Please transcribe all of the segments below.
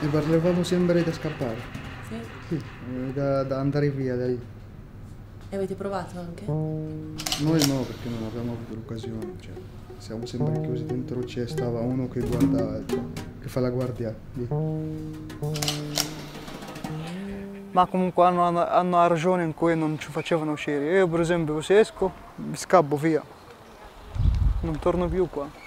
E parlavamo sempre di scappare. Sì? Sì, da andare via da lì. E avete provato anche? Noi no, perché non abbiamo avuto l'occasione. Cioè, siamo sempre chiusi dentro, c'è stava uno che guarda, che fa la guardia lì. Ma comunque hanno una ragione in cui non ci facevano uscire. Io per esempio se esco, mi scappo via. Non torno più qua.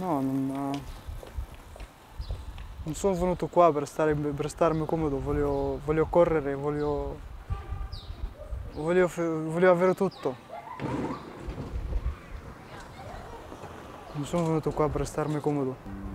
No, non sono venuto qua per starmi comodo, voglio correre, voglio avere tutto. Non sono venuto qua per starmi comodo.